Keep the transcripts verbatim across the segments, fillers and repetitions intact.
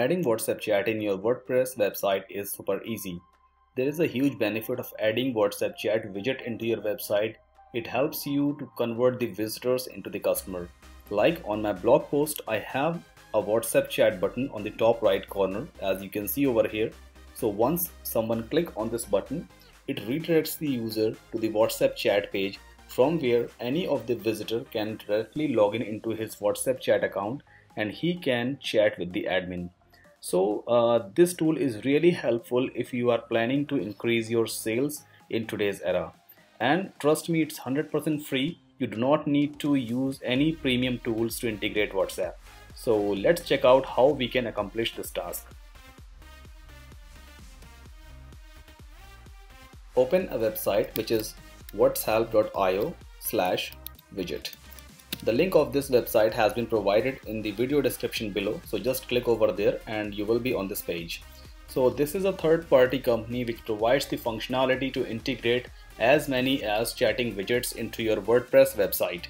Adding WhatsApp chat in your WordPress website is super easy. There is a huge benefit of adding WhatsApp chat widget into your website. It helps you to convert the visitors into the customer. Like on my blog post, I have a WhatsApp chat button on the top right corner, as you can see over here. So once someone clicks on this button, it redirects the user to the WhatsApp chat page, from where any of the visitor can directly log in into his WhatsApp chat account and he can chat with the admin. So uh, this tool is really helpful if you are planning to increase your sales in today's era. And trust me, it's one hundred percent free. You do not need to use any premium tools to integrate WhatsApp. So let's check out how we can accomplish this task. Open a website, which is whatshelp dot i o slash widget. The link of this website has been provided in the video description below, so just click over there and you will be on this page. So this is a third-party company which provides the functionality to integrate as many as chatting widgets into your WordPress website.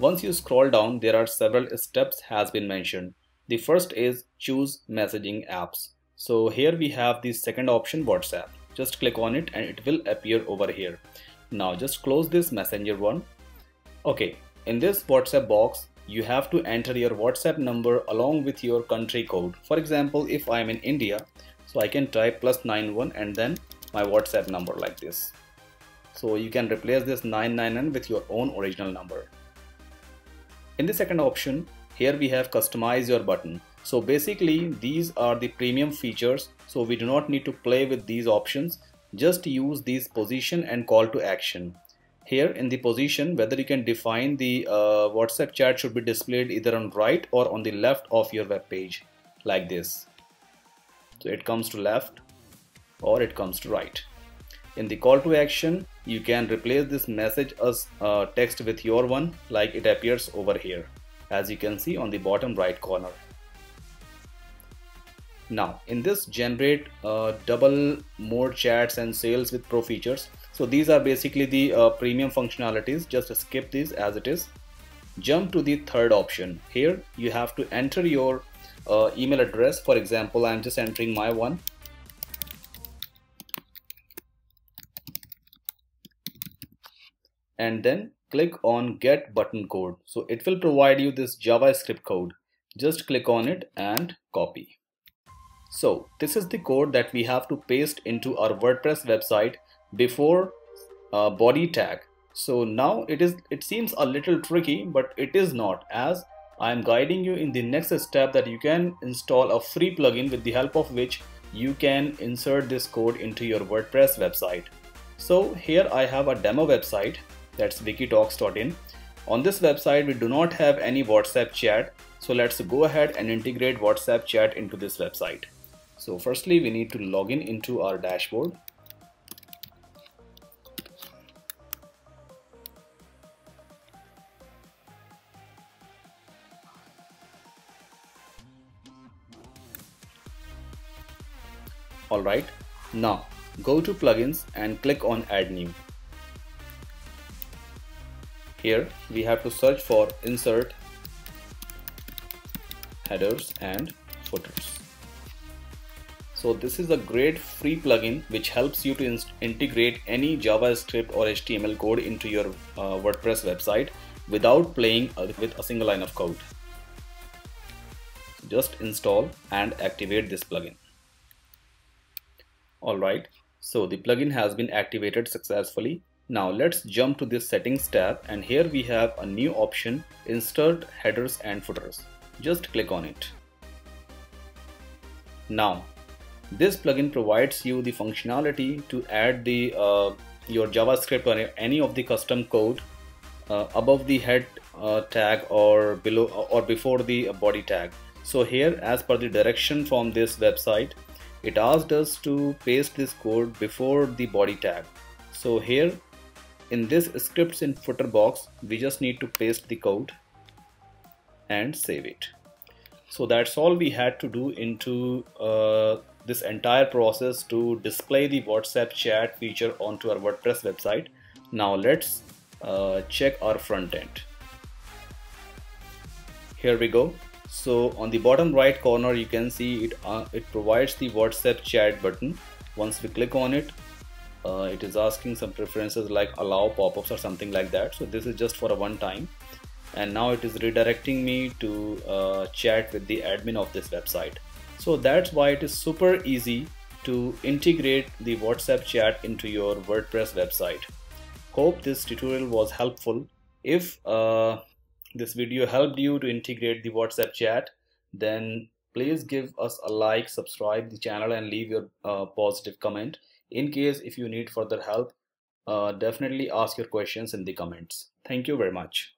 Once you scroll down, there are several steps has been mentioned. The first is choose messaging apps. So here we have the second option, WhatsApp. Just click on it and it will appear over here. Now just close this messenger one. Okay, in this WhatsApp box, you have to enter your WhatsApp number along with your country code. For example, if I am in India, so I can type plus nine one and then my WhatsApp number like this. So you can replace this nine nine nine with your own original number. In the second option, here we have customize your button. So basically these are the premium features, so we do not need to play with these options. Just use these position and call to action. Here in the position, whether you can define the uh, WhatsApp chat should be displayed either on right or on the left of your web page, like this. So it comes to left or it comes to right. In the call to action, you can replace this message as uh, text with your one, like it appears over here, as you can see on the bottom right corner. Now in this generate uh, double more chats and sales with pro features. So these are basically the uh, premium functionalities. Just skip these as it is. Jump to the third option. Here you have to enter your uh, email address. For example, I'm just entering my one. And then click on get button code. So it will provide you this JavaScript code. Just click on it and copy. So this is the code that we have to paste into our WordPress website before uh, body tag. So now it is it seems a little tricky, but it is not, as I am guiding you in the next step that you can install a free plugin with the help of which you can insert this code into your WordPress website. So here I have a demo website, that's Wikitalks dot in. On this website we do not have any WhatsApp chat, so let's go ahead and integrate WhatsApp chat into this website. So firstly we need to log in into our dashboard. Alright, now go to plugins and click on add new. Here we have to search for insert headers and footers. So this is a great free plugin which helps you to integrate any JavaScript or H T M L code into your uh, WordPress website without playing with a single line of code. Just install and activate this plugin. Alright, so the plugin has been activated successfully. Now let's jump to this settings tab, and here we have a new option, insert headers and footers. Just click on it. Now this plugin provides you the functionality to add the uh, your JavaScript or any of the custom code uh, above the head uh, tag or below or before the body tag. So here, as per the direction from this website, it asked us to paste this code before the body tag. So here in this scripts in footer box, we just need to paste the code and save it. So that's all we had to do into uh, this entire process to display the WhatsApp chat feature onto our WordPress website. Now let's uh, check our front end. Here we go. So on the bottom right corner, you can see it, uh, it provides the WhatsApp chat button. Once we click on it, uh, it is asking some preferences like allow pop-ups or something like that. So this is just for a one time. And now it is redirecting me to uh, chat with the admin of this website. So that's why it is super easy to integrate the WhatsApp chat into your WordPress website. Hope this tutorial was helpful. If uh, this video helped you to integrate the WhatsApp chat, then please give us a like, subscribe the channel, and leave your uh, positive comment. In case if you need further help, uh, definitely ask your questions in the comments. Thank you very much.